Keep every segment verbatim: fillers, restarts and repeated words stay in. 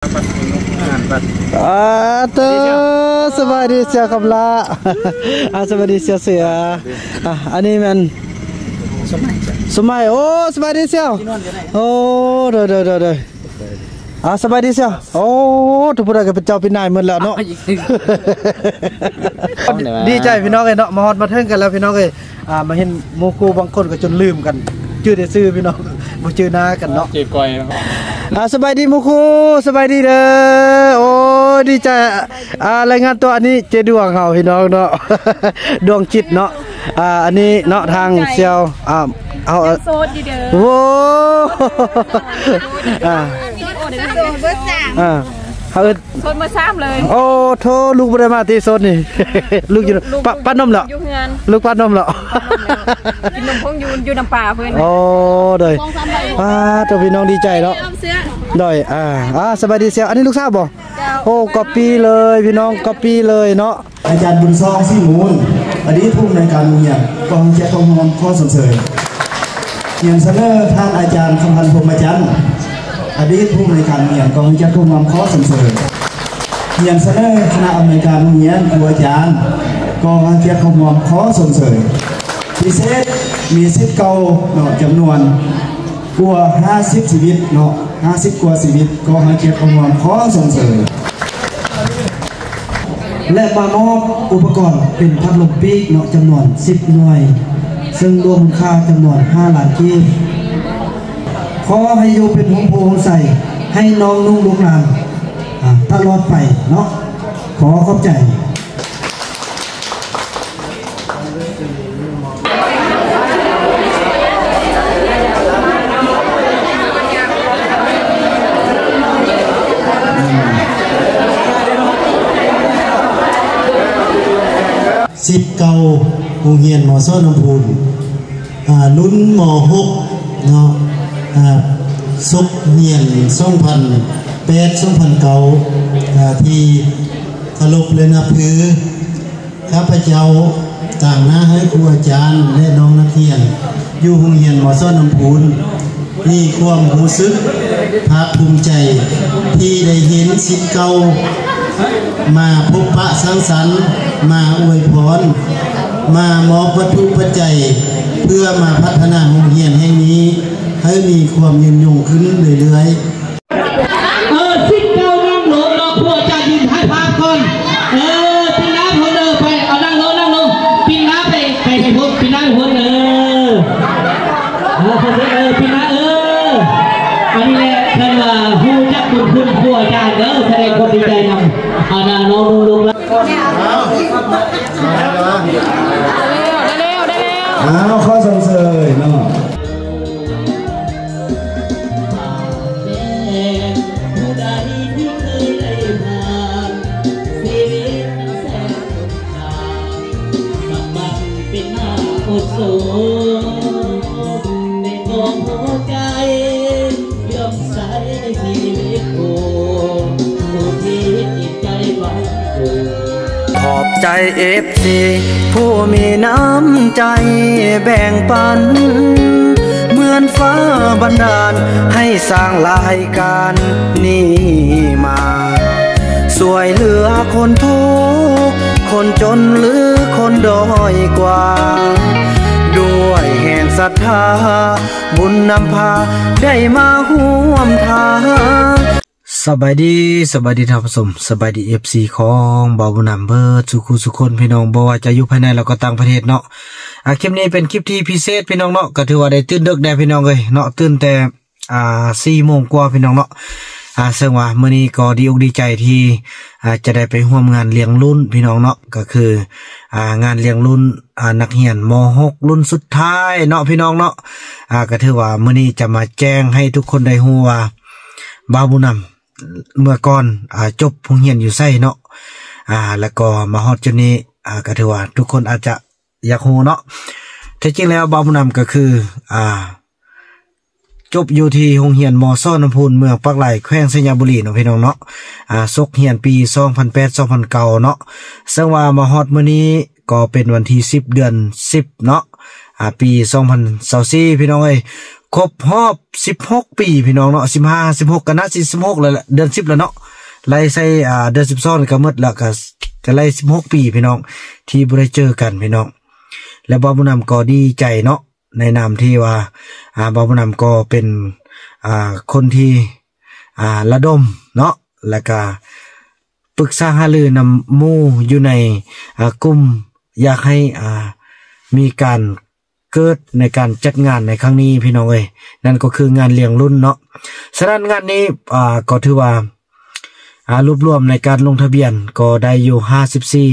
Atuh, sebari siapa kepala? Ah, sebari siapa sih ya? Ah, ini men. Semai. Semai. Oh, sebari siapa? Oh, dah, dah, dah, dah. Ah, sebari siapa? Oh, tu pura kepecah pinai mula no. Di cai pinau ke no, mahon mateng kan lah pinau ke. Ah, mahin muku bangkon ke cunlim kan. Cui deh cui pinau, mau cui na kan no. Cui koi. Ah, sebari muku, sebari deh. Oh. ดีใจรายงานตัวอันนี้เจดวงเขาพี่น้องเนาะดวงจิตเนาะอันนี้เนาะทางเชียวเอาโซดดีเด้อโว้เขาโซดมาซ้ำเลยโอ้โทลูกบริมาตีโซดนี่ลูกอยู่ปั้นนมเหรอลูกปั้นนมเหรอกินนมพงยูนยูน้ำปลาเพื่อนโอ้เลยป้าตัวพี่น้องดีใจเนาะเลยอ่าอ่าสบายดีเชียวอันนี้ลูกทราบบ่โอ้ก๊อปปี้เลยพี่น้องก๊อปปี้เลยเนาะอาจารย์บุญซองซีมูลอดีตผู้ในการเมืองกองเจ้าของงานข้อส่งเสริมเยี่ยมเสนอท่านอาจารย์คำพันธ์พรหมจันทร์อดีตผู้ในการเมืองกองเจ้าของงานข้อส่งเสริมเยี่ยมเสนอคณะอเมริกันเมืองครูอาจารย์กองเจ้าของงานข้อส่งเสริมพิเศษมีสิทธิ์เก่าเนาะจำนวนกว่าห้าสิบชีวิตเนาะห้าสิบกว่าชีวิตกองเจ้าของงานข้อส่งเสริมและมามอบอุปกรณ์เป็นพัดลมปีกเนาะจำนวนสิบหน่วยซึ่งรวมค่าจำนวนห้าล้านกีบขอให้อยู่เป็นหงโพงใส่ให้น้องนุ่งลูกหลานตลอดไปเนาะขอขอบใจสิบเก้าโรงเรียนหมอซ้อนลำพูนลุ้นหมอหกเนาะซุกเนียนสองพันแปดสองพันเก้าที่ขลุกเลยนะพื้นข้าพเจ้าต่างหน้าให้ครูอาจารย์และน้องนักเรียนอยู่โรงเรียนหมอซ้อนลำพูนนี่ความรู้สึกภาคภูมิใจที่ได้เห็นสิบเก้ามาพบปะสังสรรค์มาอวยพรมามอบวัตถุปัจจัยเพื่อมาพัฒนาโรงเรียนแห่งนี้ให้มีความยืนยงขึ้นเรื่อยๆเออสิบเก้านั่งลงรอผู้อาจารย์ยืนให้ภาพก่อนเออปีน้ำหัวเดินไปเอานั่งลงนั่งลงปีน้ำไปไปให้พ้นปีน้ำหัวเดินเออเออปีน้ำเอออันนี้แหละท่านว่าผู้จักคุณคุณผู้อาจารย์เออแสดงความดีใจนำอาณาโนลงอ้าวข้อส่งเสริมเนาะขอบใจเอฟซีผู้มีน้ำใจแบ่งปันเหมือนฟ้าบันดาลให้สร้างรายการนี้มาสวยเหลือคนทุกข์คนจนหรือคนด้อยกว่าด้วยแห่งศรัทธาบุญนำพาได้มาห่วมทางสบายดีสบายดีท่านผู้ชมสบายดีเอฟซีของบ่าวบุญนำเบิร์ดสุขุสุคนพี่น้องบ่ว่าจะอยู่ภายในแล้วก็ต่างประเทศเนาะอ่ะคลิปนี้เป็นคลิปที่พิเศษพี่น้องเนาะก็ถือว่าได้ตื่นดึกแน่พี่น้องเลยเนาะตื่นแต่อ่าสี่โมงกว่าพี่น้องเนาะอ่าซึ่งว่าเมื่อนี้ก็ดีอกดีใจที่อ่าจะได้ไปร่วมงานเลี้ยงรุ่นพี่น้องเนาะก็คืออ่างานเลี้ยงรุ่นอ่านักเรียนม.หก รุ่นสุดท้ายเนาะพี่น้องเนาะอ่าก็ถือว่าเมื่อนี้จะมาแจ้งให้ทุกคนได้รู้ว่าบ่าวบุญนำเมื่อก่อนอ่าจบโรงเรียนอยู่ไส้เนาะอ่าแล้วก็มาฮอดจุดนี้อ่าก็ถือว่าทุกคนอาจจะอยากฮู้เนาะแท้จริงแล้วบ่าวบุญนำก็คืออ่าจบอยู่ที่โรงเรียนม.ซ้อนลำพูนเมืองปากไหลแขวงสัญญาบุรีเนาะพี่น้องเนาะอ่าซุกเรียนปีสองพันแปด สองพันเก้าเนาะซึ่งว่ามาฮอดมื้อนี้ก็เป็นวันที่สิบเดือนสิบเนาะอ่าปีสองพันยี่สิบสี่พี่น้องเอ้ย ครบรอบสิบหกปีพี่น้องเนาะสิบห้าสิบหกกันนะสิบหกเลยเดือนสิบแล้วเนาะไล่ใส่อ่าเดือนสิบสองก็เมื่อละก็ก็ไล่สิบหกปีพี่น้องที่บ่ได้เจอกันพี่น้องและบ่าวบุญนำก็ดีใจเนาะในนามที่ว่าอ่าบ่าวบุญนำก็เป็นอ่าคนที่อ่าระดมเนาะและก็ปรึกษาหารือนำหมู่อยู่ในอ่ากลุ่มอยากให้อ่ามีการเกิดในการจัดงานในครั้งนี้พี่น้องเอ้ยนั่นก็คืองานเลี้ยงรุ่นเนาะฉะนั้นงานนี้อ่าก็ถือว่ารวบรวมในการลงทะเบียนก็ได้อยู่ห้าสิบสี่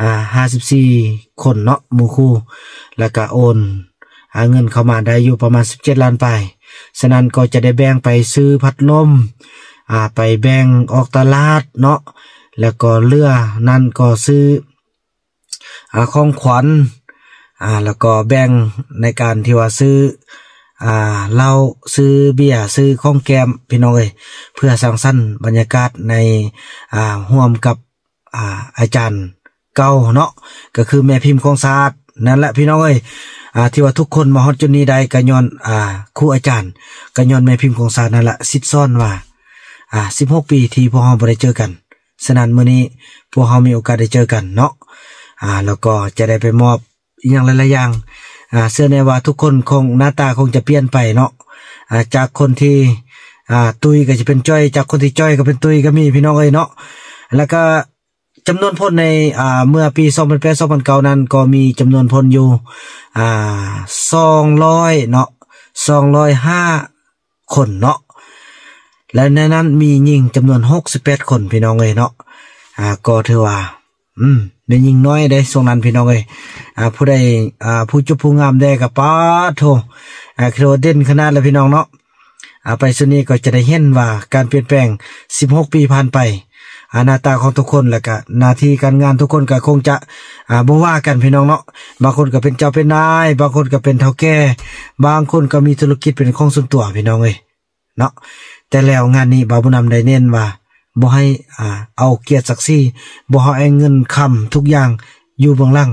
อ่าห้าสิบสี่คนเนาะหมู่คู่และก็โอนเงินเข้ามาได้อยู่ประมาณสิบเจ็ดล้านไปฉะนั้นก็จะได้แบ่งไปซื้อพัดลมอ่าไปแบ่งออกตลาดเนาะแล้วก็เรือนั่นก็ซื้ออ่าของขวัญอ่าแล้วก็แบ่งในการที่ว่าซื้ออ่าเราซื้อเบียร์ซื้อข้องแกมพี่น้องเอ้ยเพื่อสร้างสรรค์บรรยากาศในอ่าร่วมกับอ่าอาจารย์เก่าเนาะก็คือแม่พิมพ์ของศาสตร์นั่นแหละพี่น้องเอ้ยอ่าที่ว่าทุกคนมาฮอดจุดนี้ได้ก็ย้อนอ่าครูอาจารย์ก็ย้อนแม่พิมพ์ของศาสตร์นั่นแหละซิดซ่อนว่าอ่าสิบหกปีที่พวกเราบ่ได้เจอกันฉะนั้นมื้อนี้พวกเรามีโอกาสได้เจอกันเนาะอ่าแล้วก็จะได้ไปมอบอีกอย่างหลายๆอย่างอ่าเชื่อแน่ว่าทุกคนคงหน้าตาคงจะเปลี่ยนไปเนาะอ่าจากคนที่อ่าตุยก็จะเป็นจ้อยจากคนที่จ้อยก็เป็นตุยก็มีพี่น้องเอ้ยเนาะแล้วก็จำนวนพลในอ่าเมื่อปีสองพันแปด สองพันเก้านั้นก็มีจำนวนพลอยู่อ่าสองร้อยเนาะสองร้อยห้าคนเนาะและในนั้นมียิงจำนวนหกสิบแปดคนพี่น้องเอ้ยเนาะอ่าก็ถือว่าอืมได้ยิงน้อยได้ส่งนั้นพี่น้องเอ้ยอ่าผู้ใดอ่าผู้จุบผู้งามได้กับป้าโถอ่าโครเด่นขนาดแล้วพี่น้องเนาะอ่าไปส่วนนี้ก็จะได้เห็นว่าการเปลี่ยนแปลงสิบหกปีผ่านไปอ่าหน้าตาของทุกคนแล้วก็หน้าที่การงานทุกคนก็คงจะอ่าบ่ว่ากันพี่น้องเนาะบางคนก็เป็นเจ้าเป็นนายบางคนก็เป็นเฒ่าแก่บางคนก็มีธุรกิจเป็นของส่วนตัวพี่น้องเอ้ยเนาะแต่แล้วงานนี้บ่าวบุญนำได้เน้นว่าบ่ให้อ่าเอาเกียรติศักดิ์ศรีบ่ให้เอาเงินคำทุกอย่างอยู่เบื้องหลัง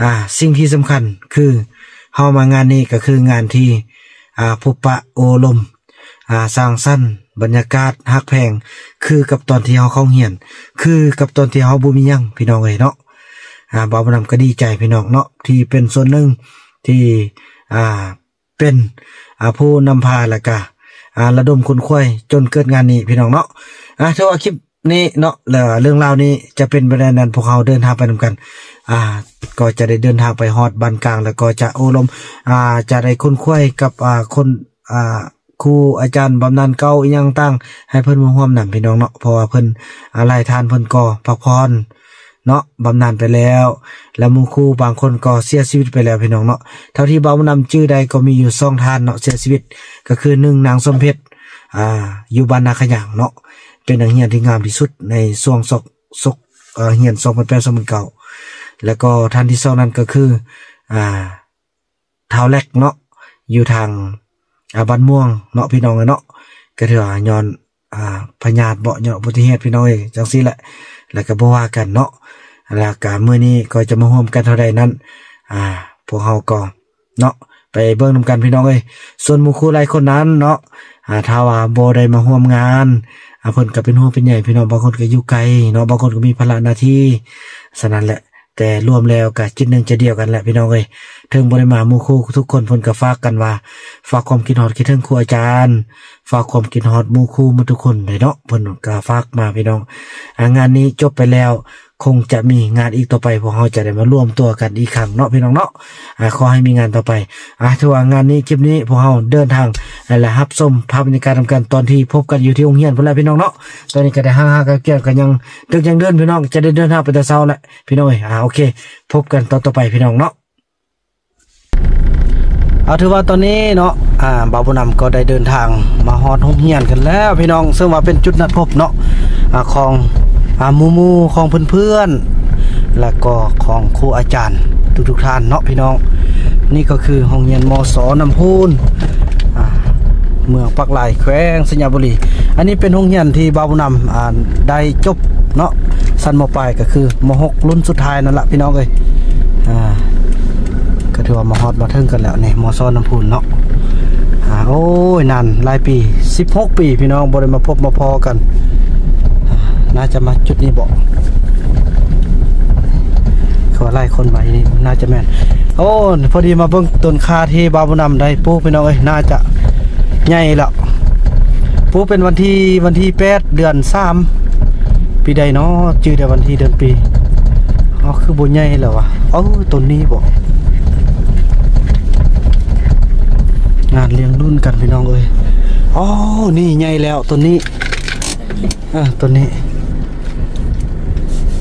อ่าสิ่งที่สำคัญคือเฮามางานนี้ก็คืองานที่อ่าพบปะโอลมอ่าสร้างสรรค์บรรยากาศฮักแพงคือกับตอนที่เฮาเข้าเรียนคือกับตอนที่เฮาบ่มีหยังพี่น้องเอ้ยเนาะอ่าบ่าวบุญนำก็ดีใจพี่น้องเนาะที่เป็นส่วนหนึ่งที่อ่าเป็นอ่าผู้นำพาและก็อ่าระดมคนคุ้ยจนเกิดงานนี้พี่น้องเนาะอ่ะถ้าว่าคลิปนี้เนาะแล้วเรื่องราวนี้จะเป็นประเด็นนั้นพวกเขาเดินทางไปด้วยกันอ่าก็จะได้เดินทางไปฮอดบ้านกลางแล้วก็จะโอลมอ่าจะได้คนคุ้ยกับอ่าคนอ่าครูอาจารย์บำนาญเก่าอีหยังต่างให้เพิ่นมาร่วมนำพี่น้องเนาะเพราะว่าเพิ่นอะไรทานเพิ่นก็พักผ่อนเนาะบำนาญไปแล้วแล้วมูครูบางคนก็เสียชีวิตไปแล้วพี่น้องเนาะเท่าที่บ่าวบุญนำชื่อใดก็มีอยู่สองท่านเนาะเสียชีวิตก็คือหนึ่งนางสมเพชรอ่าอยู่บ้านนาขยางเนาะเป็นนักเรียนที่งามที่สุดในช่วงศกศกเอ่อเรียนสองพันแปด สองพันเก้าแล้วก็ท่านที่สองนั้นก็คืออ่าท้าวแรกเนาะอยู่ทางอ่าบ้านม่วงเนาะพี่น้องเนาะก็ถือว่าย้อนอ่าพญาตเบาะเนาะอุบัติเหตุพี่น้องเองจังซี่แหละแล้วก็บ่ว่ากันเนาะแล้วก็มื้อนี้ก็จะมาร่วมกันเท่าใดนั้นอ่าพวกเฮาก็เนาะไปเบิ่งนำกันพี่น้องเอ้ยส่วนหมู่คู่หลายคนนั้นเนาะอ่าถ้าว่าบ่ได้มาร่วมงานอ่าเพิ่นก็เป็นห่วงเป็นใยพี่น้องบางคนก็อยู่ไกลเนาะบางคนก็มีภาระหน้าที่ฉะนั้นแหละแต่รวมแล้วก็จิตนึงจะเดียวกันแหละพี่น้องเอ้ยถึงบ่ได้มาหมู่คู่ทุกคนเพิ่นก็ฝากกันว่าฝากความคิดฮอดคิดถึงครูอาจารย์ฝากความคิดฮอดหมู่คู่หมดทุกคนเลยเนาะเพิ่นก็ฝากมาพี่น้องอ่างานนี้จบไปแล้วคงจะมีงานอีกต่อไปพวกเราจะได้มาร่วมตัวกันอีกครั้งเนาะพี่น้องเนาะขอให้มีงานต่อไปอ่ะถือว่างานนี้คลิปนี้พวกเราเดินทางและรับชมภาพบรรยากาศทำการตอนที่พบกันอยู่ที่องค์เฮียนพุ่นแล้วพี่น้องเนาะตอนนี้ก็ได้ห้างๆกันเกี่ยวกันยังเดินยังเดินพี่น้องจะได้เดินทางไปแต่เช้าแหละพี่น้องอ่ะโอเคพบกันตอนต่อไปพี่น้องเนาะเอาถือว่าตอนนี้เนาะอ่าบ่าวบุญนำก็ได้เดินทางมาฮอดองค์เฮียนกันแล้วพี่น้องซึ่งว่าเป็นจุดนัดพบเนาะอ่าของอ่ามูมูของเพื่อนๆและก็ของครูอาจารย์ทุกๆท่านเนาะพี่น้องนี่ก็คือห้องเรียนมศน้ำพูนเมืองปักหลายแขวงสัญญาบุรีอันนี้เป็นห้องเรียนที่บ่าวบุญนำได้จบเนาะสั้นมปลายก็คือมหกรุ่นสุดท้ายนั่นแหละพี่น้องเลยก็ถือว่ามาฮอดมาเทิงกันแล้วนี่มศน้ำพูนเนาะ โอ้ยนานหลายปีสิบหกปีพี่น้องบ่ได้มาพบมาพอกันน่าจะมาจุดนี้บ่ขอไล่คนใหม่นี่น่าจะแม่นโอ้พอดีมาเบิ่งต้นคาที่บาวบุญนำได้ปุ๊บพี่น้องเอ้ยน่าจะใหญ่แล้วปุ๊บเป็นวันที่วันที่แปดเดือนสามปีใดเนาะชื่อแต่วันที่เดือนปีอ๋อคือบ่ใหญ่แล้ววะเอ้าต้นนี้บ่งานเลี้ยงรุ่นกันพี่น้องเอ้ยอ๋อนี่ใหญ่แล้วตัวนี้อ่ะตัวนี้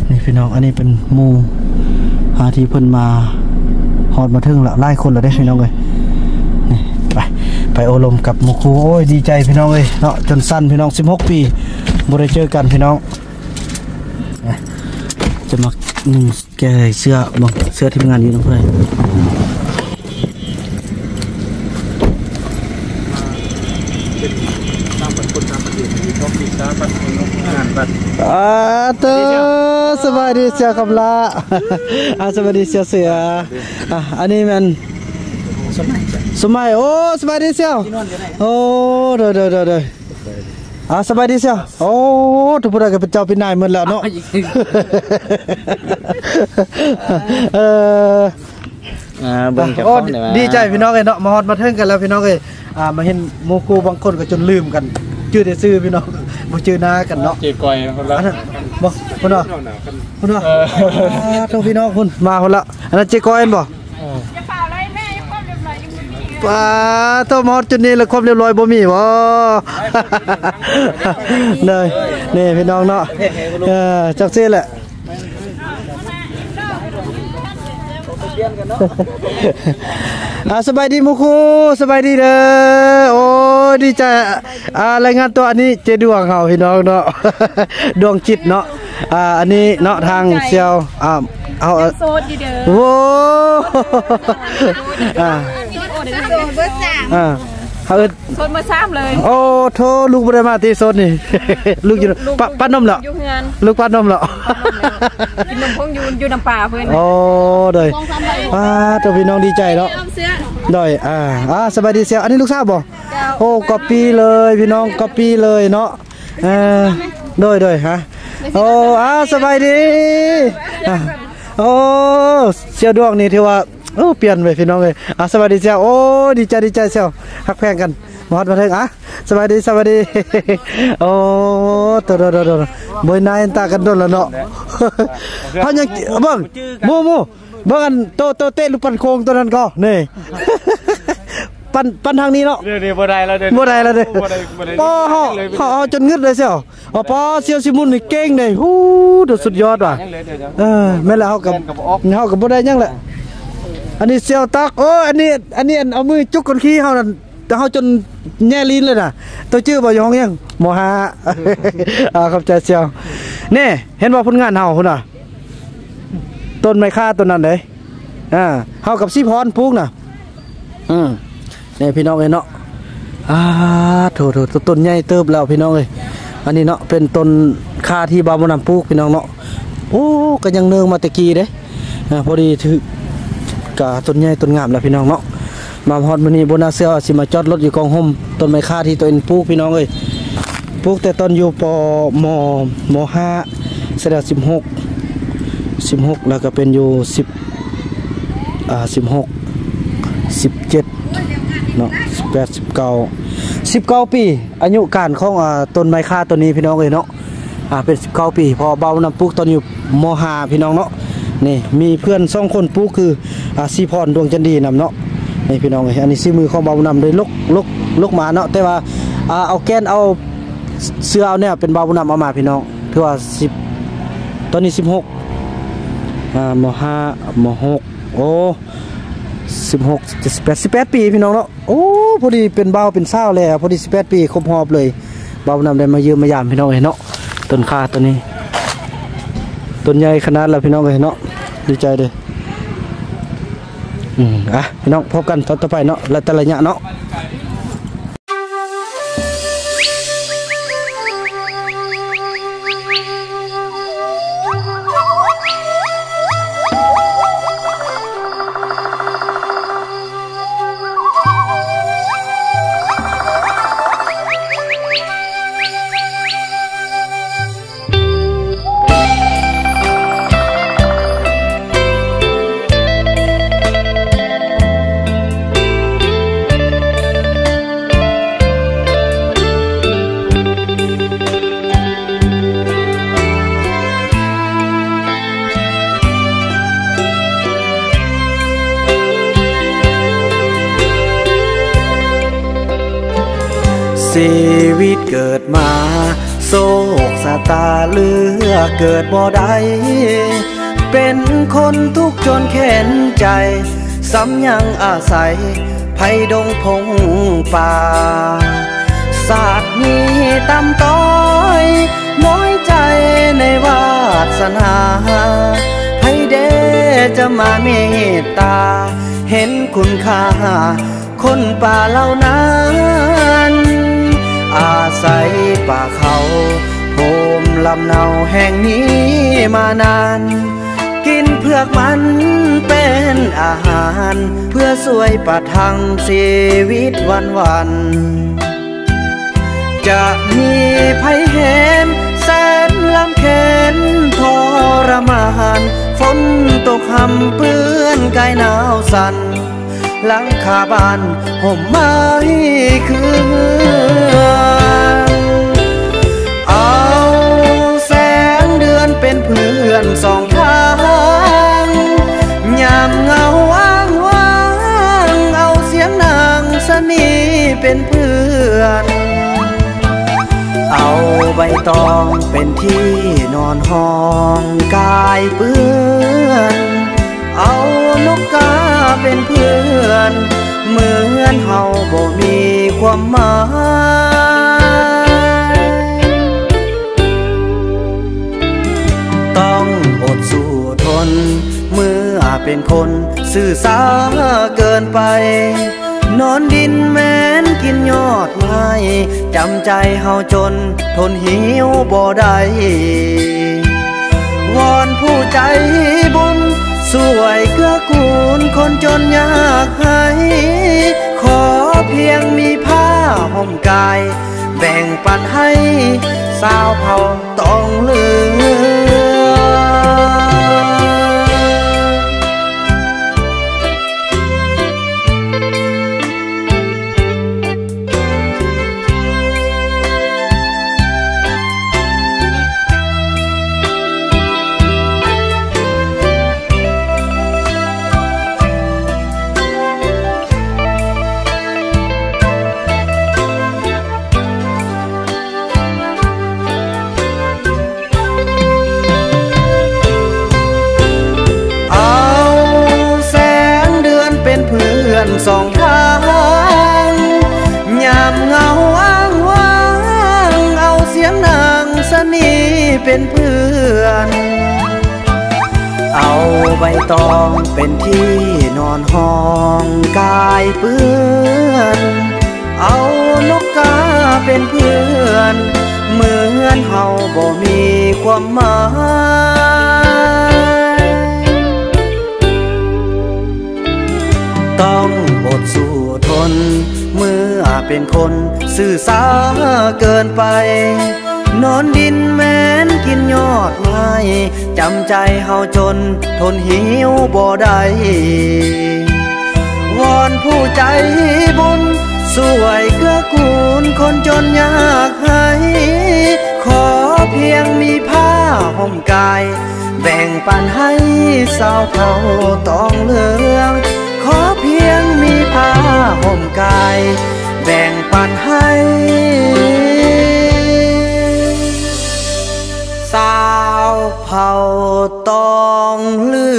นี่พี่น้องอันนี้เป็นหมู่หาที่เพิ่นมาหอดมาถึงละไล่คนละได้พี่น้องเอ้ยนี่ไปไปโอลมกับหมู่ครูโอ้ยดีใจพี่น้องเอ้ยเนาะจนสั้นพี่น้องสิบหกปีบ่ได้เจอกันพี่น้องจะมานึ่งแก่เสื้อบ่เสื้อที่งานอยู่น้องเพื่อนอาเตอสบายดีเสียกับละอาสบายดีเสียเสียอันนี้มันสมัยสมัยโอ้สบายดีเสียโอ้เด้อเด้อเด้อเด้ออาสบายดีเสียโอ้ทุกคนก็เป็นเจ้าเป็นนายหมดแล้วเนาะเออดีใจพี่น้องเลยเนาะมาฮอดมาเทิงกันแล้วพี่น้องเลยมาเห็นโมกูบางคนก็จนลืมกันชื่อได้ซื้อพี่น้องบ่ชื่อหน้ากันเนาะชื่อก้อยคนละบ่คนน่ะคนน่ะโทษพี่น้องคุณมาคนละอันนั้นชื่อก้อยบ่เอออย่าเปล่าเลยแม่ยังความเรียบร้อยยังบ่มีป้าโทษหมดจุดนี้แล้วความเรียบร้อยบ่มีบ่เลยนี่พี่น้องเนาะเออจักซี่แหละอ่าสบายดีมุคูสบายดีเด้อโอ้ดีใจอ่ารายงานตัวอันนี้เจดวงเฮาพี่น้องเนาะดวงจิตเนาะอ่าอันนี้เนาะทางเซียวอ่าเอาโซดดีเด้อโว้อ่าอ่าเฮาเอิ้นโซดมาสามเลยโอ้โธ่ลูกบ่ได้มาที่โซดนี่ลูกอยู่ปัดนมเหรออยู่เฮือนลูกปัดนมเหรอกินนมของอยู่อยู่น้ำป่าเพิ่นโอ้เด้อป้าโตพี่น้องดีใจเนาะได้อ่าอ่าสบายดีเซียวอันนี้ลูกสาวบ่โอ้ก๊อปปี้เลยพี่น้องก๊อปปี้เลยเนาะเออโดยโดยฮะโอ้อาสบายดีโอ้เสียดวงนี่ที่ว่าโอ้เปลี่ยนไปพี่น้องเลยอาสบายดีเสียโอ้ดีใจดีใจเสียฮักแพงกันมอดมาเถิงอ่ะสบายดีสบายดีโอ้ตัวโดดโดดโบยนายตากันโดนแล้วเนาะเขายังเบิ้งโมโมเบิ้งกันโตโตเต้ลูกปันโค้งตัวนั้นก็นี่ปันปันทางนี้เนาะนี่บัวใดเราเดินบัวใดเราเดินป้อห่อห่อจนงึดเลยเสี่ยวอ๋อป้อเซียวซิมุนนี่เก่งเลยฮู้ดูสุดยอดว่ะเออไม่แล้วเขากับเขากับบัวใดยังแหละอันนี้เซียวตักโอ้อันนี้อันนี้เอามือจุกคนขี้เขาแต่เขาจนแย่ลิ้นเลยน่ะตัวชื่อบ่ยองยังโมฮะอ่าขอบใจเซียวนี่เห็นว่าผลงานเขาคนน่ะต้นไม้ค่าต้นนั้นเลยอ่าเขากับซีพรพุกน่ะอืมนี่พี่น้องเอ้ยเนาะอ่าโถๆต้นใหญ่เติบแล้วพี่น้องเอ้ยอันนี้เนาะเป็นต้นคาที่บาวบุญนำปลูกพี่น้องเนาะโอ้ก็ยังเนิงมาตะกี้เด้อ่าพอดีถือกะต้นใหญ่ต้นงามแล้วพี่น้องเนาะมาฮอดมื้อนี้บ่น่าเชื่อว่าสิมาจอดรถอยู่กองห่มต้นไม้คาที่ตัวเองปลูกพี่น้องเอ้ยปลูกแต่ตอนอยู่ปมมห้าเสร็จแล้วสิบหก สิบหกแล้วก็เป็นอยู่สิบอ่าสิบหก สิบเจ็ดเนาะสิบแปดสิบเก้าสิบเก้าปีอายุการของต้นไม้ค่าตัวนี้พี่น้องเลยเนาะอ่าเป็นสิบเก้าปีพอเบานำปลูกตอนอยู่มหาพี่น้องเนาะนี่มีเพื่อนสองคนปลูกคืออ่าซีพรดวงจันดีนำเนาะนี่พี่น้องเลยอันนี้ซีมือของเบานำโดยลกลกลกมาเนาะแต่ว่าอ่าเอาแกนเอาเสื้อเอาเนี่ยเป็นเบานำเอามาพี่น้องถือว่าสิบตอนนี้สิบหกอ่ามหามหกโอ้สิบหกเจ็ดสิบแปดสิบแปดปีพี่น้องเนาะโอ้พอดีเป็นเบาเป็นเศร้าเลยพอดีสิบแปดปีครบหอบเลยเบานำได้มาเยืมมายามพี่น้องเห็นเนาะต้นคาตัวนี้ต้นใหญ่ขนาดแล้วพี่น้องเห็นเนาะดีใจเลยอืมอ่ะพี่น้องพบกันตอนต่อไปเนาะและแต่ละอย่างเนาะ ชีวิตเกิดมาโศกสะตาเลือกเกิดบ่ได้เป็นคนทุกข์จนเข็นใจซ้ำยังอาศัยไผ่ดงพงป่าศาสตร์นี้ต่ำต้อยน้อยใจในวาสนาให้เดจะมาเมตตาเห็นคุณค่าคนป่าเหล่านั้นอาศัยป่าเขาโฮมลำเนาแห่งนี้มานานกินเพื่อมันเป็นอาหารเพื่อสวยประทังชีวิตวันวันจะมีภัยแห่งแสนลำเค็นทรมานฝนตกห่ำเปื้อนกายหนาวสั่นหลังคาบ้านห่มไม้คืนเอาแสงเดือนเป็นเพื่อนสองทางยามเงาว่างว่างเอาเสียงนางสนีเป็นเพื่อนเอาใบตองเป็นที่นอนห้องกายเปื้อนเอานกกาเป็นเพื่อนเหมือนเฮาบ่มีความหมายต้องอดสู้ทนเมื่อเป็นคนซื่อสาเกินไปนอนดินแม้นกินยอดไม้จำใจเฮาจนทนหิวบ่ได้วอนผู้ใจบุญสวยเกื้อกูลคนจนยากไร้ขอเพียงมีผ้าห่มกายแบ่งปันให้สาวเผ่าต้องเลือสองทางยามเงาว่างว่างเอาเสียงนางสนีเป็นเพื่อนเอาใบตองเป็นที่นอนห้องกายเปื้อนเอานกกาเป็นเพื่อนเหมือนเฮาบ่มีความหมายต้องอดสู้ทนเมื่อเป็นคนซื่อสาเกินไปนอนดินแม้นกินยอดไม้จำใจเฮาจนทนหิวบ่ได้วอนผู้ใจบุญสวยเกื้อกูลคนจนยากไร้ขอเพียงมีผ้าห่มกายแบ่งปันให้สาวเผ่าต้องเลือกขอเพียงมีผ้าห่มกายแบ่งปันให้สาวเผ่าตองเหลื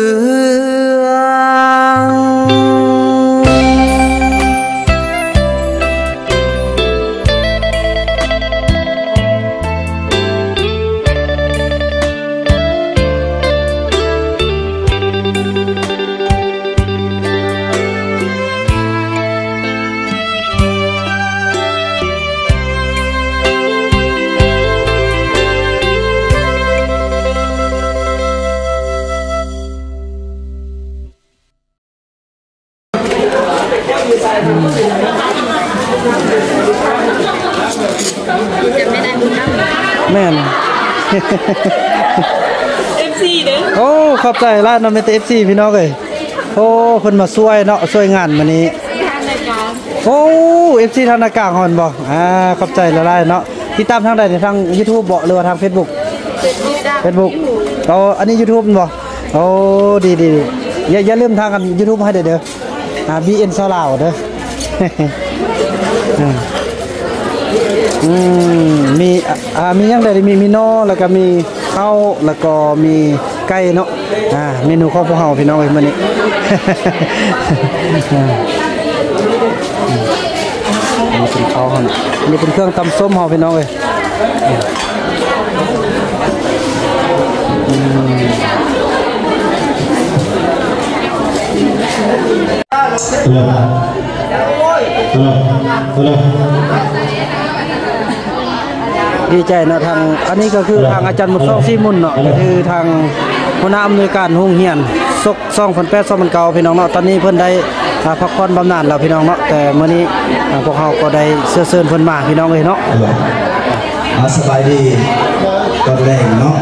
องแม่น เอฟ ซี เด้อโอ้ขอบใจร้านน้องเป็น เอฟ ซี พี่น้องเลยโอ้คนมาช่วยเนาะช่วยงานวันนี้โอ้ เอฟ ซี ทางหน้ากากหอนบ่อ่าขอบใจละลายเนาะที่ตามทางใดทาง ยูทูบ บ่หรือว่าทาง เฟซบุ๊ก เฟซบุ๊ก เอาอันนี้ ยูทูบ บ่โอ้ดีดีอย่าอย่าลืมทางกัน ยูทูบ ให้เด้อเด้ออ่า บี เอ็น ซาลาวเด้อ อืมมีอ่ามีอย่างใดมีมีนอแล้วก็มีข้าวแล้วก็มีไก่เนาะอ่าเมนูข้าวพะเฮาพี่น้องเอ้ยมื้อนี้ นี่เป็นข้าวหั่นนี่เป็นเครื่องตำส้มเฮาพี่น้องเอ้ยดีใจนะทางอันนี้ก็คือทางอาจารย์มุสซองซีมุนเนาะก็คือทางหัวหน้าอำนวยการโรงเรียนซกซ่องพันแปดซ่องพันเก้าพี่น้องเนาะตอนนี้เพิ่นได้พักผ่อนบำนาญแล้วพี่น้องเนาะแต่เมื่อนี้พวกเขาก็ได้เสื้อเสื้อเพิ่นมาพี่น้องเลยเนาะสบายดีตอนแรกเนาะ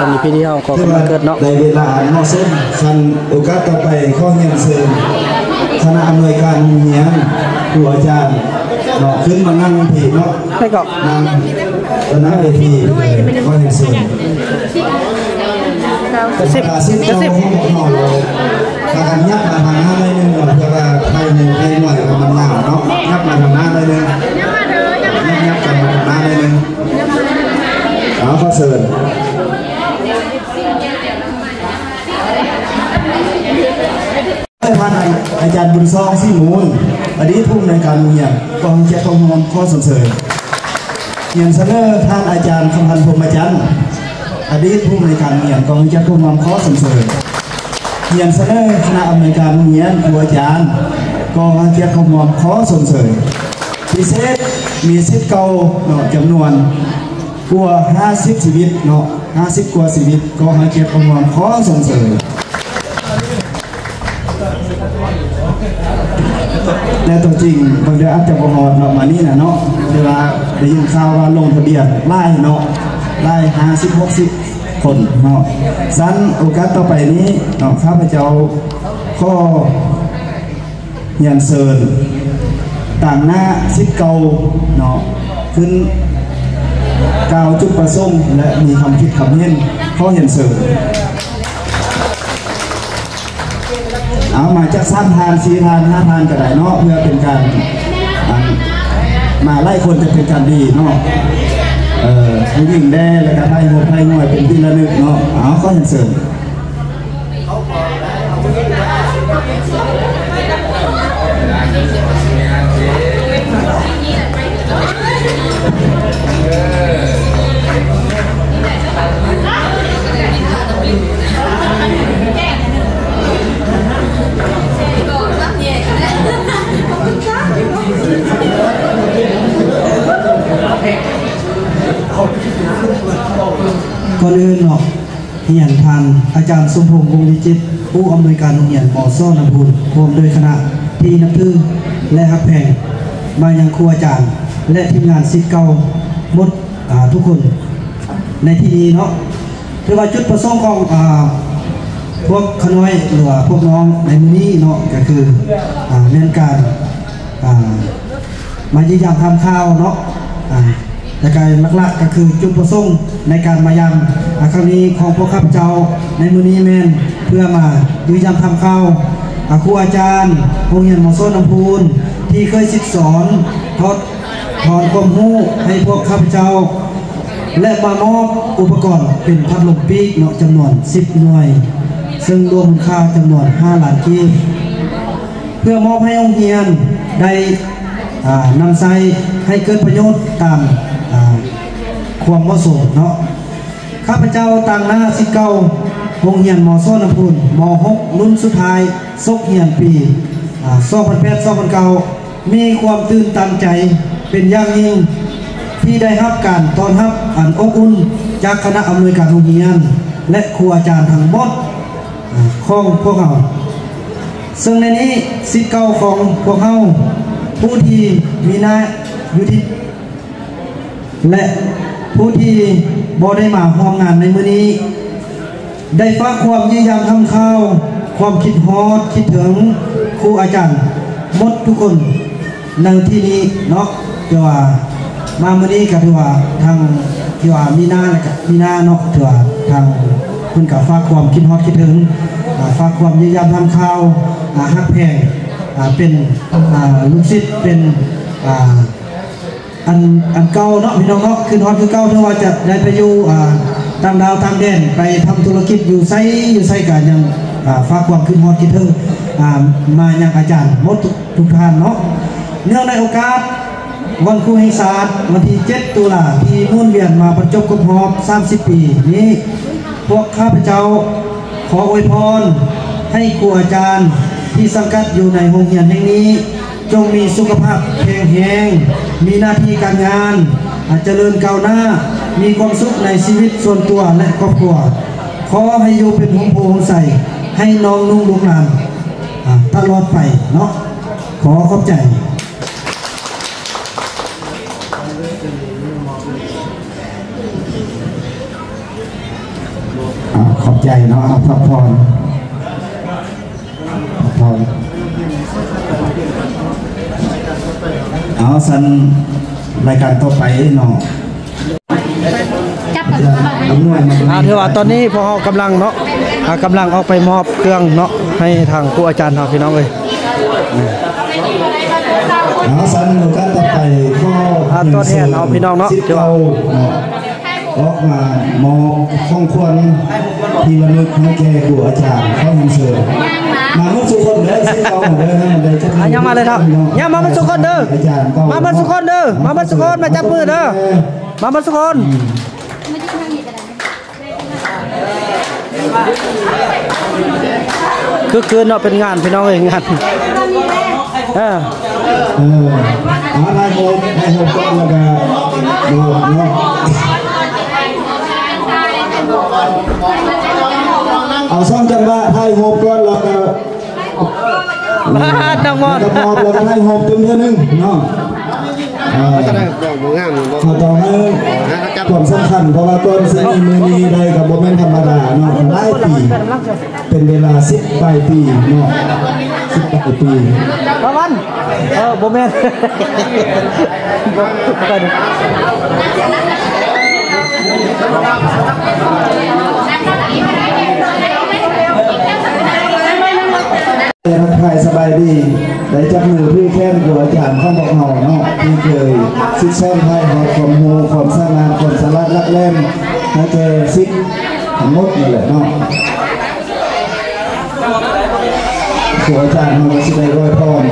ตอนนี้พี่ที่เขาก็มาเกิดเนาะในเวลาเนาะเส้นสันโอกาสต่อไปข้อเงินเสริมคณะอำนวยการโรงเรียนครูอาจารย์เนาะขึ้นมานั่งผีเนาะให้กับนางคณะเวทีข้อเงินเสริมกระซิบกระซิบกระซิบหน่อยเราการยับมาทางหน้าได้หนึ่งเราจะว่าใครหนึ่งใครหน่อยเราทำหน้าเนาะยับมาทางหน้าได้หนึ่งยับกันมาทางหน้าได้หนึ่งเอาข้อเสริมอาจารย์บุญซองซีมูลอดีตผู้อำนวยการโรงเรียนกองเชียร์กองหอมข้อส่งเสริมเรียนเสนอท่านอาจารย์คำพันธ์พรหมจันทร์อดีตผู้อำนวยการโรงเรียนกองเชียร์กองหอมข้อส่งเสริมเรียนเสนอคณะอำนวยการโรงเรียนครูอาจารย์กองเชียร์กองหอมข้อส่งเสริมพิเศษมีสิทธิ์เก่าเนาะจำนวนกว่าห้าสิบชีวิตเนาะห้าสิบกว่าชีวิตกองเชียร์กองหอมข้อส่งเสริมและตัวจริงบางเดือนอาจจะประหอดเรามานี่นะเนาะเวลาได้ยินข่าวว่าลงทะเบียนไล่เนาะไล่ห้าสิบหกสิบคนเนาะสั้นโอกาสต่อไปนี้เนาะข้าพเจ้าข้อยันเซินต่างหน้าสิทธิ์เก่าเนาะขึ้นกล่าวจุดประสงค์และมีคำคิดคำเน้นข้อยันเซินเอามาจากสามทานสี่ทานห้าทานก็ได้เนาะเพื่อเป็นการมาไล่คนจะเป็นการดีเนาะเออวิ่งได้แล้วก็ไล่หัวไล่หน่อยเป็นที่ระลึกเนาะเอาข้อเสริมก่อนอื่นเนาะเหียนทานอาจารย์สมพงษ์วงศ์วิจิตรผู้อำนวยการโรงเรียนบ่อซ่อนลำพูนรวมโดยคณะที่นับถือและฮักแพงมายังครูอาจารย์และทีมงานศิษย์เก่าหมดทุกคนในที่นี้เนาะถือว่าจุดประสงค์ของพวกขน้อยหรือพวกน้องในมือนี้เนาะก็คือเรื่องการมาเยี่ยมทำข้าวเนาะแต่การหลักๆก็คือจุดประสงค์ในการมายังครั้งนี้ของพวกข้าพเจ้าในมือนี้แม่นเพื่อมายืนยันทำเข้าครูอาจารย์โรงเรียนหมอโซนลำพูนที่เคยศึกษาทอดถอนความรู้ให้พวกข้าพเจ้าและมามอบอุปกรณ์เป็นพัดลมปีกเนาะจำนวนสิบหน่วยซึ่งรวมมูลค่าจำนวนห้าล้านกีบเพื่อมอบให้โรงเรียนได้นำใช้ให้เกิดประโยชน์ตามความเหมาะสมเนาะข้าพเจ้าต่างหน้าสิเก่าโรงเรียนมอซ่อนลำพูนมหกรุ่นสุดท้ายซกเหียนปีสองพันแปด สองพันเก้ามีความตื่นตันใจเป็นอย่างยิ่งที่ได้รับการต้อนรับอันอบอุ่นจากคณะอำนวยการโรงเรียนและครูอาจารย์ทั้งหมดของพวกเราซึ่งในนี้สิเก่าของพวกเราผู้ที่มีหน้าอยู่ที่และผู้ที่บ่ได้มาร่วมงานในมื้อนี้ได้ฝากความยินดีทำข้าวความคิดฮอดคิดถึงครูอาจารย์หมดทุกคนในที่นี้เนาะที่ว่ามามื้อนี้ก็ถือว่าทางที่ว่ามีหน้ากับมีหน้าเนาะที่ว่าทางเพิ่นก็ฝากความคิดฮอดคิดถึงฝากความยินดีทำข้าวฮักแพงเป็นลูกศิษย์เป็น อันอันเก่าเนาะพี่น้องเนาะคือฮอดคือเก่าเพราะว่าจะได้ไปอยู่อ่าต่างดาวต่างแดนไปทำธุรกิจอยู่ไสอยู่ไสก็ยังอ่าฝากความคือฮอดคิดถึงอ่ามายังอาจารย์หมดทุกท่านเนาะเนื่องในโอกาสวันครูแห่งศาสตร์วันที่เจ็ดตุลาที่มุ่นเวียนมาประจบครบรอบสามสิบปีนี้พวกข้าพเจ้าขออวยพรให้ครูอาจารย์ที่สังกัดอยู่ในโรงเรียนแห่งนี้จงมีสุขภาพแข็งแรงมีหน้าที่การงานเจริญก้าวหน้ามีความสุขในชีวิตส่วนตัวและครอบครัวขอให้อยู่เป็นหงโพงใส่ให้น้องนุ่งลูกหลานตลอดไปเนาะขอขอบใจขอบใจเนาะพระพรพรเอาสันรายการต่อไปเนาะถือว่าตอนนี้พวกเรากำลังเนาะกำลังเอาไปมอบเครื่องเนาะให้ทางครูอาจารย์เราพี่น้องเลยเอาสันรายการต่อไปก็ตัวแทนเราพี่น้องเนาะเจ้าออกมามองข้องควรที่ระลึกให้แก่ครูอาจารย์เข้ามุ่งเสริมมาเมื่อสุขคนเด้อเจ้าเด้อให้มันได้จับมือยังมาเลยครับยังมาเมื่อสุขคนเด้อมาเมื่อสุขคนเด้อมาเมื่อสุขคนมาจับมือเด้อมาเมื่อสุขคนก็คือเนาะเป็นงานพี่น้องเองงานเออเอออะไรโมอะไรโมก็แล้วก็ดูเนาะเอาซ่อมจังหวะให้โฮมก่อนแล้วก็ดังมอดแล้วก็ให้โฮมตึ้งเท่านึงเนาะขอต่อให้ความสำคัญเพราะว่าต้นเสนีมือนีใดกับโมเมนต์ธรรมดาเนาะหลายปีเป็นเวลาสิบปลายปีเนาะสิบปลายปีประมาณเออโมเมนต์รักใครสบายดีได้จับมือพี่แค้นกับอาจารย์ข้างบอกหน่อเนาะที่เคยซิกซ้อนให้หอดความโหดความสนานความสลัดรักเล่มให้เจอซิกงดนี่แหละเนาะกับอาจารย์เราจะได้รวยพร้อม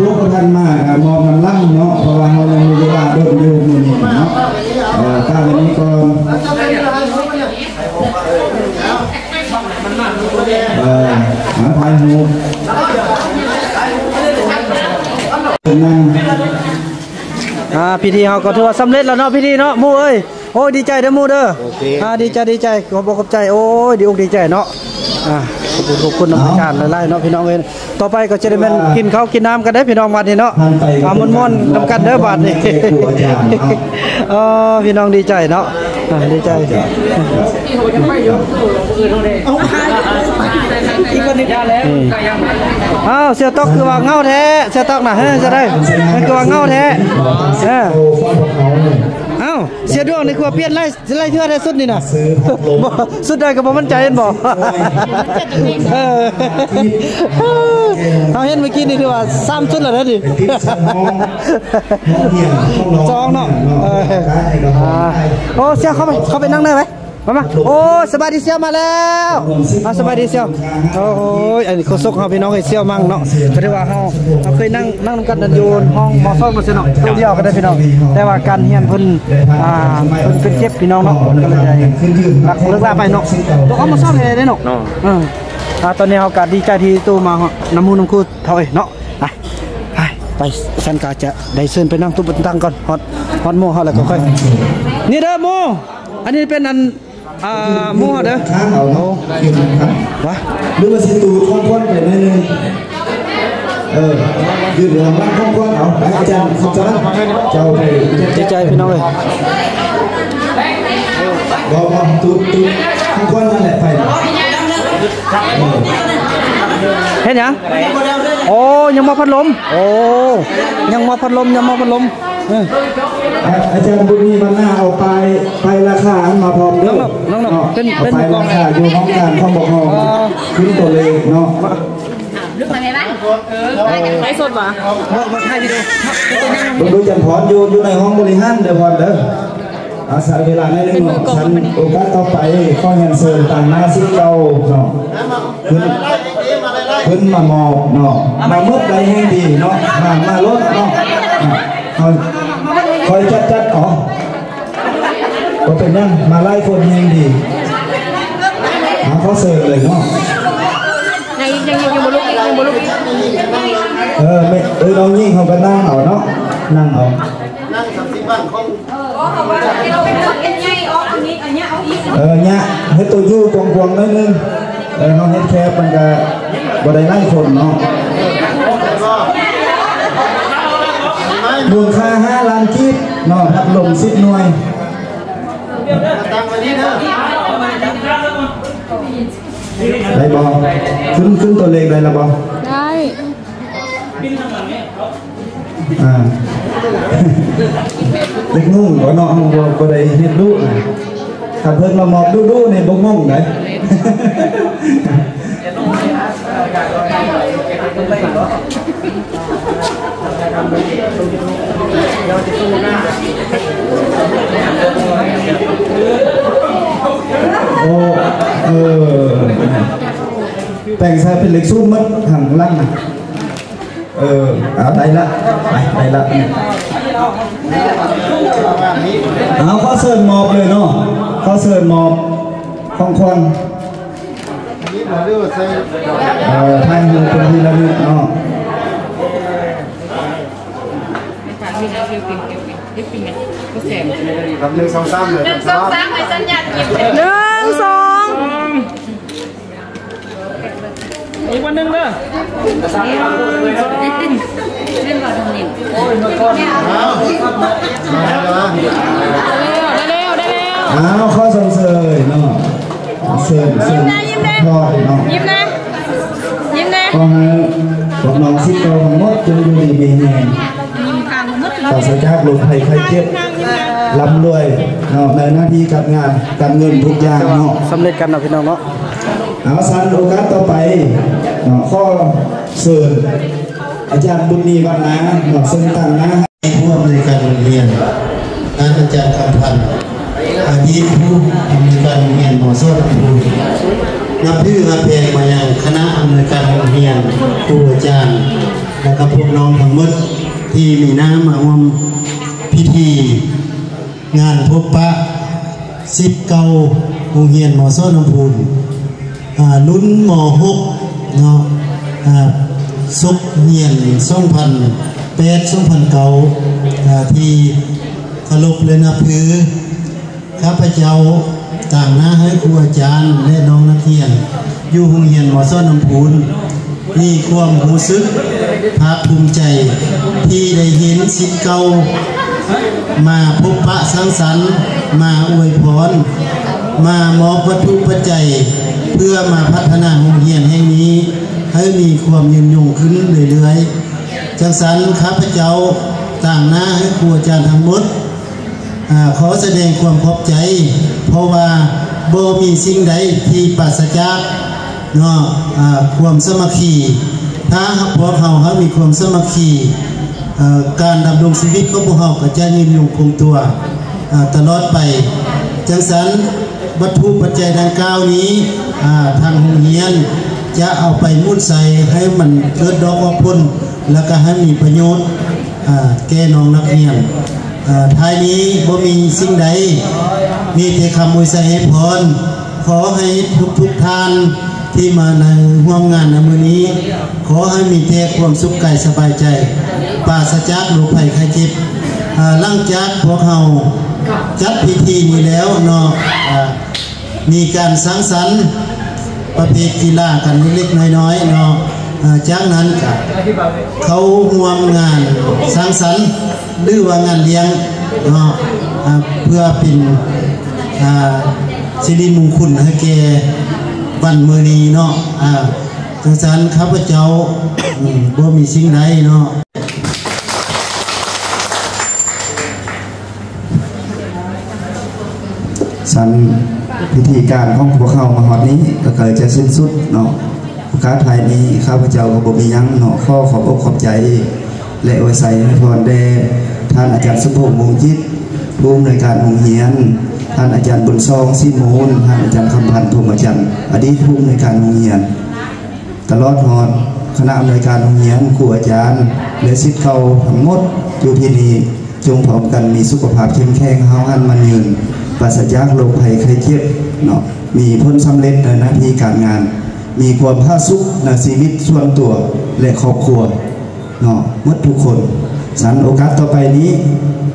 ลูกก็ทันมากมองมันลั่งเนาะเพราะว่าเรายังมีเวลาเดินอยู่นี่เนาะตาวันนี้ก็หาพายหูพิธีเขาก็ถือว่าสำเร็จแล้วเนาะพิธีเนาะมู่เอ้ยโอ้ดีใจเด้อมู่เด้อดีใจดีใจขอบขอบใจโอ้ยดีอกดีใจเนาะขอบคุณขอบคุณน้องอาจารย์ไล่เนาะพี่น้องเองต่อไปก็จะได้เป็นกินข้าวกินน้ำกันได้พี่น้องวันนี้เนาะเอาม้วนๆทำกันเด้อบาทนี่เออพี่น้องดีใจเนาะดีใจอ้าวเสียตอกคือว่าเงาแท้เสียตอกนะเฮ้ยจะได้มันคือว่าเงาแท้อ้าวเสียดวงในครัวเปลี่ยนไล่ไล่เทือกได้สุดนี่นะสุดได้กับมั่นใจเห็นบอกเอาเห็นเมื่อกี้นี่ถือว่าซ้ำสุดแล้วนะดิจองเนาะโอ้เสียเข้าไปเข้าไปนั่งได้ไหมมามาโอ้สบายดีเซียวมาแล้วมาสบายดีเซียวโอ้ยอันนี้โคศกเขาพี่น้องไอ้เซียวมั่งเนาะก็ได้ว่าเขาเขาเคยนั่งนั่งกันอยู่ห้องมอซ่อมมาเนาะตัวเดียวก็ได้พี่น้องแต่ว่าการเฮียนเพิ่นอ่าเพิ่นเป็นเจ็บพี่น้องเนาะก็เลยรักเลิกลาไปเนาะตัวเขามาซ่อมเลยได้เนาะอ่าตอนนี้เขาการดีใจที่ตัวมาน้ำมูน้ำคูเท่าไอ้เนาะไปสันกาจะได้เชิญไปนั่งตู้บนตั้งก่อนฮอตฮอตโม่ฮอตอะไรก็ค่อยนี่เด้อโม่อันนี้เป็นอัน อ่ามั่วเด้อข้างเอาเนาะวะหรือว่าสิตูข้อนข้อนไปเลยเออยืนหลังข้อนข้อนเอาอาจารย์สุดยอดเจ้าเลยดีใจพี่น้องเลยรอรอตูตูข้อนข้อนนั่นแหละไปเห็นยังโอ้ยังมาพัดลมโอ้ยังมาพัดลมยังมาพัดลมอาจารย์บุญมีมันหน้าเอาไปไปราคามาพร้อมเด้อน้องๆเป็นเป็นราคาอยู่ห้องการข้อบอกห้องขึ้นตัวเลยเนาะลึกมาไหนบ้างไม่สดหรอมาให้พี่ดูดูจันพรอยู่อยู่ในห้องบริหารเดี๋ยวพรเด้ออาศัยเวลาในเรื่องฉันโอกาสต่อไปข้อยันเสริมต่างหน้าซิเก่าเนาะเพิ่นมาหมอบเนาะมาเมื่อไรให้ดีเนาะมามาลดเนาะคอยจัดจัดอ๋อก็เป็นนั่งมาไล่คนให้ดีหาข้อเสริมเลยเนาะยังยังยังบลูกยังบลูกเออไม่เออน้องยิ่งเขาก็นั่งเอาเนาะนั่งเอานั่งสามสิบบ้านคงเออเนี่ยให้ตัวยืดกวงๆนิดนึงเออน้องเห็นแคบมันก็บ่ได้ไล่คนเนาะมูลค่าห้าล้านกีบเนาะพัดลมสิบหน่วยตั้งไว้นี่เด้อได้บอขึ้นขึ้นตัวเลขได้ละบอได้อ่าเล็กนุ่งก็เนาะห้องบอก็ได้เห็นดูถ้าเพิ่นเราหมอบดูดูในบ่งงไหนโอ้เออแต่งใส่เป็นเล็กสู้มัดหันลั่นเออเอาได้ละได้ละเอาข้อเสิร์ฟมอบเลยเนาะข้อเสิร์ฟมอบคล่องคล่องเออท่านยืนเป็นที่ระลึกเนาะมีอะไรเปลี่ยนเปลี่ยนเปลี่ยนเปลี่ยนก็เสร็จหนึ่งสองสามเลยหนึ่งสองสามไอ้สัญญาณหยิบหนึ่งสองอีกวันหนึ่งเด้อเล่นบอลตรงนี้โอ้ยมาก่อนได้เร็วได้เร็วได้เร็วเอาข้อส่งเสริมเนาะเสริมเสริมยิ้มนะยิ้มนะยิ้มนะก็ให้ผมลองซิโก้ของมดจนดูดีมีแรงต่อสายจากลมไทยไทยเทียบล้ำรวยเนาะในหน้าที่การงานการเงินทุกอย่างเนาะสำเร็จกันนะพี่น้องเนาะเอาสันโอกาสต่อไปเนาะข้อเสริมอาจารย์บุญมีวันนะเนาะซึ่งต่างนะให้ผู้อำนวยการโรงเรียนนั้นอาจารย์คำพันธ์อดีตผู้อำนวยการโรงเรียนหมอโซ่ลำพูนนับถือนับเพลงมาอย่างคณะอำนวยการโรงเรียนครูอาจารย์และกับพวกน้องทั้งหมดที่มีน้ำมาร่วมพิธีงานพบปะศิษย์เก่าโรงเรียนหมอโซ่ลำพูนลุ้นหมอหกเนาะซุกเงียนส่งพันแปดส่งพันเก่าที่เคารพและนับถือข้าพเจ้าต่างหน้าให้ครูอาจารย์และน้องนักเรียนอยู่โรงเรียนหมอโซ่ลำพูนนี่ความรู้สึกภาคภูมิใจที่ได้เห็นศิษย์เก่ามาพบปะสังสรรค์มาอวยพรมามอบวัตถุปัจจัยเพื่อมาพัฒนาโรงเรียนแห่งนี้ให้มีความยืนยงขึ้นเรื่อยๆจังสรรข้าพเจ้าต่างหน้าให้ครูอาจารย์ทั้งหมดขอแสดงความขอบใจเพราะว่าบ่มีสิ่งใดที่ปราศจากเนาะความสมัครีถ้าพวกเขาเขามีความสมัครีการดำรงชีวิตของพวกเขาก็จะยืนอยู่คงตัวตลอดไปจังสันวัตถุปัจจัยดังกล่าวนี้ทางโรงเรียนจะเอาไปมุ่นใส่ให้มันเกิดดอกออกผลแล้วก็ให้มีประโยชน์แก่น้องนักเรียนท้ายนี้บ่มีสิ่งใดมีแต่คำอวยชัยให้พรขอให้ทุกทุกท่านที่มาในห่วงงานในมือนี้ขอให้มีแต่ความสุขกายสบายใจปราศจากโรคภัยไข้เจ็บหลังจากพวกเขาจัดพิธีนี้แล้วเนาะ มีการสังสรรค์ประเพณีล่ากันเล็กๆน้อยๆเนาะจากนั้นเขาห่วงงานสังสรรค์หรือว่างานเลี้ยงเนาะเพื่อเป็นสิริมงคลให้แก่บ้านเมืองนี้เนาะสังสรรค์ข้าพเจ้าบ่มีสิ่งใดเนาะสันพิธีการของพวกเขามาหอดนี้ก็เกิดจะสิ้นสุดเนาะผู้ค้าไทยนี้ข้าพเจ้าก็บ่มียั้งเนาะข้อขอบอกขอบใจและอวยใส่ให้พรแด่ท่านอาจารย์สุภพงษ์ วงศ์จิตผู้อำนวยการโรงเรียนท่านอาจารย์บุญซองสิมูลท่านอาจารย์คำพันธ์พรหมจันทร์อดีตผู้อำนวยการโรงเรียนตลอดหอดคณะอำนวยการโรงเรียนครูอาจารย์และศิษย์เก่าทั้งหมดอยู่ที่นี่จงพร้อมกันมีสุขภาพเข้มแข็งเฮาหันมันยืนปราศจากโรคภัยไข้เจ็บเนาะมีผลสำเร็จในหน้าที่การงานมีความผาสุกในชีวิตส่วนตัวและครอบครัวเนาะหมดทุกคนสันโอกาสต่อไปนี้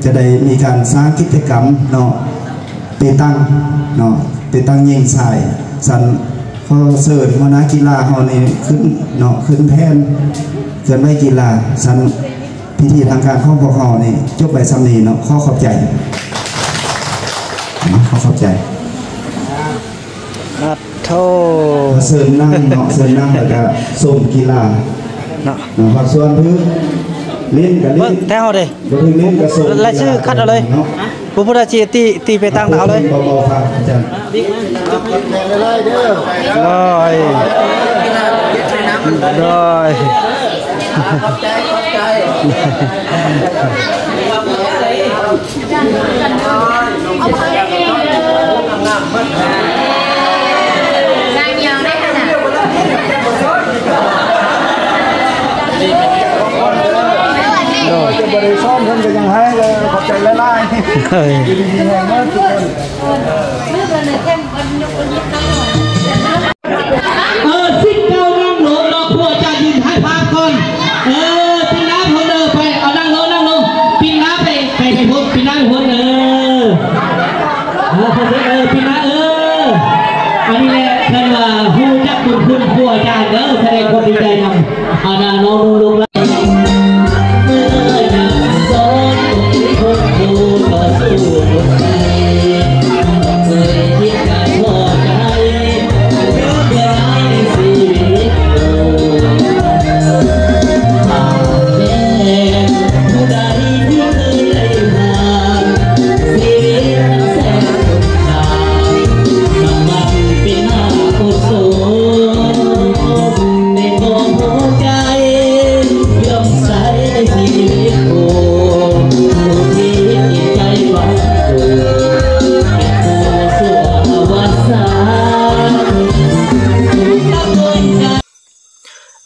จะได้มีการสร้างกิจกรรมเนาะเตตั้งเนาะเตตั้งยิงสายสันข้อเสริมวนากีฬาเขาในขึ้นเนาะขึ้นแทนเกินไม่กีฬาสันพิธีทางการข้อพกเขานี่จบไปสำนีเนาะข้อขอบใจเขาเข้าใจนัดโทษเสริมนั่งเนาะเสริมนั่งแล้วก็ส่งกีฬาเนาะผักส่วนพื้นเล่นกันเล่นแถวเลยเล่นกับส่งรายชื่อคัดเอาเลยผู้ผู้ราชีตีตีไปตั้งเอาเลยเบาๆครับอาจารย์เลยเด้อเลยเลยขอบใจขอบใจบริส้มท่านจะยังให้เลยขอบใจไล่ไล่ดีดีแรงมากทุกคนเออซิกเก้านั่งลงรอผัวจ่ายินให้พาคนเออปีน้าพอเดินไปเอานั่งลงนั่งลงปีน้าไปไปให้พวกปีน้าพวกเออเออเออปีน้าเอออันนี้แหละท่านว่าหูจักบุญคุณผัวจ่าเออแสดงความดีใจนำเอาหน้าลงลง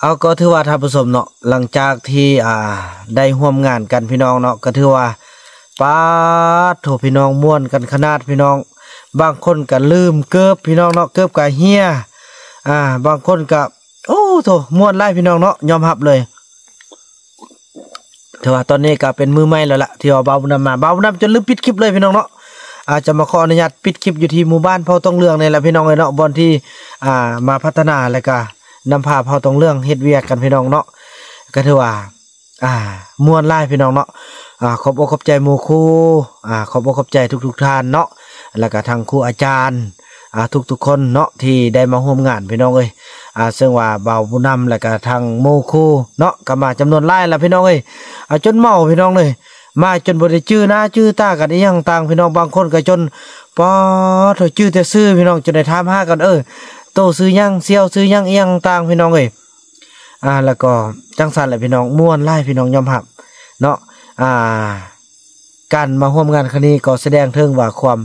เอาก็ถือว่าท่านผู้ชมเนาะหลังจากที่อ่าได้ร่วมงานกันพี่น้องเนาะก็ถือว่าป้าโถพี่น้องม่วนกันขนาดพี่น้องบางคนก็ลืมเกิบพี่น้องเนาะเกิบกับเฮียอ่าบางคนก็โอ้โถม่วนไล่พี่น้องเนาะยอมรับเลยถือว่าตอนนี้ก็เป็นมือใหม่แล้วล่ะที่เอาเบาบุญนำมาเบาบุญนำจนลืมปิดคลิปเลยพี่น้องเนาะอาจจะมาขออนุญาตปิดคลิปอยู่ที่หมู่บ้านเผ่าตองเรืองนี่แหละพี่น้องเลยเนาะบอนที่อ่ามาพัฒนาอะไรก็นำพาเผาตรงเรื่องเฮ็ดเวียกกันพี่น้องเนาะก็ถือว่าอ่าม่วนไล่พี่น้องเนาะอ่าขอบอกขอบใจหมู่ครูอ่าขอบอกขอบใจทุกๆท่านเนาะแล้วก็ทางครูอาจารย์อ่าทุกๆคนเนาะที่ได้มาร่วมงานพี่น้องเอ้ยอ่าซึ่งว่าเบาบุญนำแล้วก็ทางหมู่ครูเนาะก็มาจำนวนไล่แล้วพี่น้องเอ้ยอ่าจนเมาพี่น้องเลยมาจนบริจื้อหน้าจื้อตากันอีกอย่างต่างพี่น้องบางคนก็จนปอถอยจื้อแต่ซื้อพี่น้องจนได้ทำห้ากันเออโตซื้อยังเซียวซื้อยังเอียงต่างพี่น้องเลยอ่าแล้วก็จังสันแหละพี่น้องม่วนไล่พี่น้องยอมหับเนาะอ่าการมาร่วมงานครั้งนี้ก็แสดงถึงว่าความ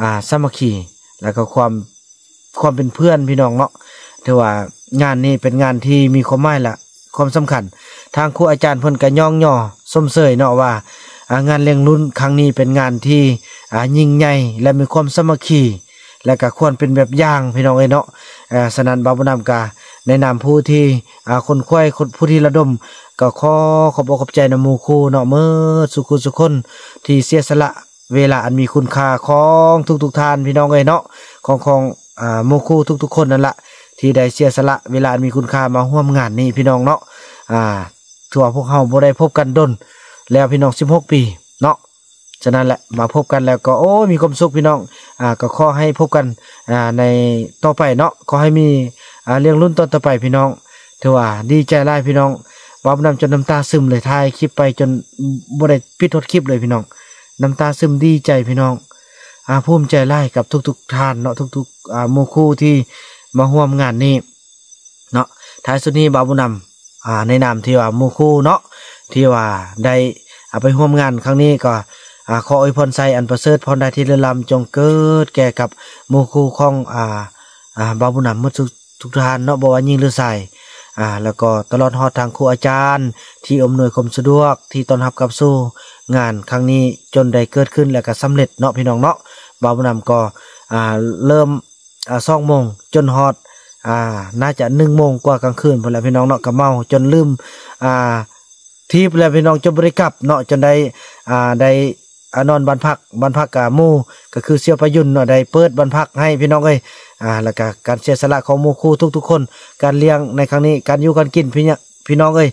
อ่าสามัคคีแล้วก็ความความเป็นเพื่อนพี่น้องเนาะถือว่างานนี้เป็นงานที่มีความหมายละความสำคัญทางครูอาจารย์เพิ่นก็ย่องย่อส้มเสยเนาะว่างานเลี้ยงรุ่นครั้งนี้เป็นงานที่อ่ายิ่งใหญ่และมีความสามัคคีและก็ควรเป็นแบบอย่างพี่น้องเอ้เนาะสนันบาบุญนำกาในนามผู้ที่คนคว้ยคนผู้ที่ระดมก็ขอขอบขอบใจนมูคูเนาะเมื่อสุขุสุคนที่เสียสละ เวลาอันมีคุณค่าของทุกๆท่านพี่น้องเอ้ยเนาะของของอ่าโมคูทุกๆคนนั่นแหละที่ได้เสียสละเวลาอันมีคุณค่ามาร่วมงานนี้พี่น้องเนาะอ่าทั่วพวกเฮาบ่ได้พบกันดนแล้วพี่น้องสิบหกปีเนาะฉะนั้นแหละมาพบกันแล้วก็โอ้มีความสุขพี่น้องอ่าก็ขอให้พบกันอ่าในต่อไปเนาะขอให้มีอ่าเรื่องรุ่นต่อไปพี่น้องถือว่าดีใจหลายพี่น้องบ่นำจนน้ำตาซึมเลยถ่ายคลิปไปจนบ่ได้ปิดทดคลิปเลยพี่น้องน้ำตาซึมดีใจพี่น้องอาภูมิใจไล่กับทุกๆท่านเนาะทุกๆอ่าโมคู่ที่มาร่วมงานนี้เนาะท้ายสุดนี้บ่าวบุญนำอ่าในนามที่ว่าโมคู่เนาะที่ว่าได้เอาไปร่วมงานครั้งนี้ก็อ่าขออวยพรไซอันประเสริฐพรได้ที่เรือลำจงเกิดแก่กับโมคู่ของอ่าอ่าบ่าวบุญนำมุดทุกท่านเนาะบอกว่ายิ่งเรือไซอ่าแล้วก็ตลอดหอดทางครูอาจารย์ที่อำนวยความสะดวกที่ต้อนรับกับสู้งานครั้งนี้จนได้เกิดขึ้นและก็สำเร็จเนาะพี่น้องเนาะบ่าวบุญนำก็อ่าเริ่มอ่าสองโมงจนหอดอ่าน่าจะหนึ่งโมงกว่ากลางคืนพอแล้วพี่น้องเนาะก็เมาจนลืมอ่าที่พอแล้วพี่น้องจนบริกรับเนาะจนได้อ่าได้นอนบ้านพักบ้านพักกาโมก็คือเสี้ยวประยุนเนาะได้เปิดบ้านพักให้พี่น้องเอ้ยอ่าแล้วก็การเสียสละของโมคู่ทุกๆคนการเลี้ยงในครั้งนี้การอยู่การกินพี่เนี่ยพี่น้องเอ้ย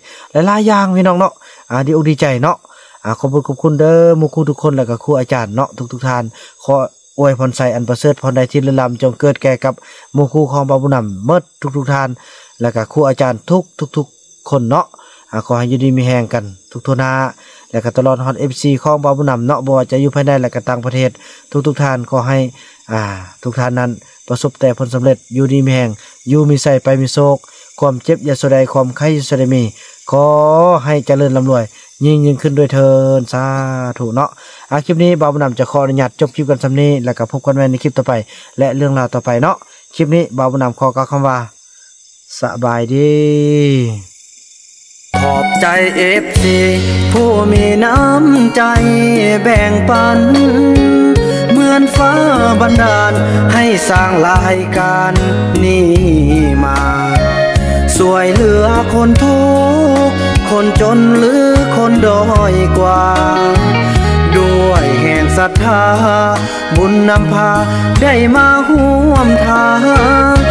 หลายๆอย่างพี่น้องเนาะอ่าดีอกดีใจเนาะอ่าขอบคุณขอบคุณเด้อโมคู่ทุกคนแล้วก็ครูอาจารย์เนาะทุกๆท่านขออวยพรใส่อันประเสริฐพรใดที่เลื่อนลำจงเกิดแก่กับโมคู่ของบ่าวบุญนำเมื่อทุกๆท่านแล้วก็ครูอาจารย์ทุกทุกๆคนเนาะอ่าขอให้อยู่ดีมีแหงกันทุกทนาและก็ตลอดฮอตเอฟซีของบ่าวบุญนำเนาะบ่จะอยู่ภายในและก็ต่างประเทศทุกทุกท่านขอให้อ่าทุกท่านนั้นประสบแต่ผลสำเร็จอยู่ดีมีแห่งอยู่มีใส่ไปมีโศกความเจ็บอย่าสลายความไข้อย่าสลายมีขอให้เจริญร่ำรวยยิ่งยิ่งขึ้นด้วยเทินสาธุเนาะอาคลิปนี้บ่าวบุญนำจะขออนุญาตจบคลิปกันสำนี้แล้วก็พบกันใหม่ในคลิปต่อไปและเรื่องราวต่อไปเนาะคลิปนี้บ่าวบุญนำขอกล่าวคำว่าสบายดีขอบใจเอฟซีผู้มีน้ำใจแบ่งปันเหมือนฟ้าบันดาลให้สร้างรายการนี้มาสวยเหลือคนทุกข์คนจนหรือคนด้อยกว่าด้วยแห่งศรัทธาบุญนำพาได้มาร่วมทาง